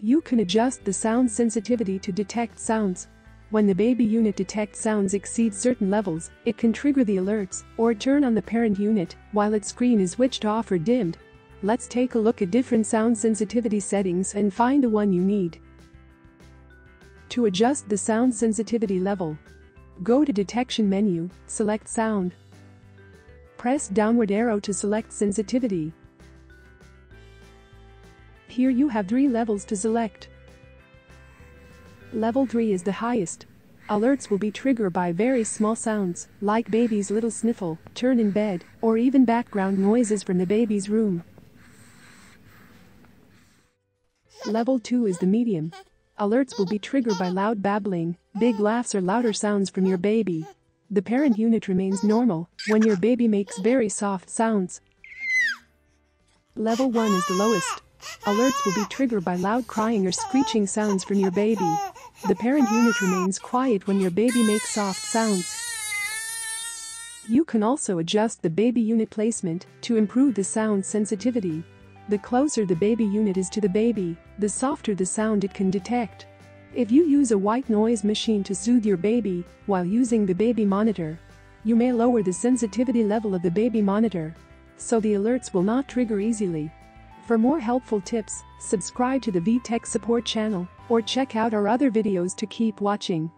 You can adjust the sound sensitivity to detect sounds. When the baby unit detects sounds exceed certain levels, it can trigger the alerts or turn on the parent unit while its screen is switched off or dimmed. Let's take a look at different sound sensitivity settings and find the one you need. To adjust the sound sensitivity level, go to Detection menu, select Sound. Press downward arrow to select sensitivity. Here you have 3 levels to select. Level 3 is the highest. Alerts will be triggered by very small sounds, like baby's little sniffle, turn in bed, or even background noises from the baby's room. Level 2 is the medium. Alerts will be triggered by loud babbling, big laughs or louder sounds from your baby. The parent unit remains normal when your baby makes very soft sounds. Level 1 is the lowest. Alerts will be triggered by loud crying or screeching sounds from your baby. The parent unit remains quiet when your baby makes soft sounds. You can also adjust the baby unit placement to improve the sound sensitivity. The closer the baby unit is to the baby, the softer the sound it can detect. If you use a white noise machine to soothe your baby while using the baby monitor, you may lower the sensitivity level of the baby monitor, so the alerts will not trigger easily. For more helpful tips, subscribe to the VTech support channel or check out our other videos to keep watching.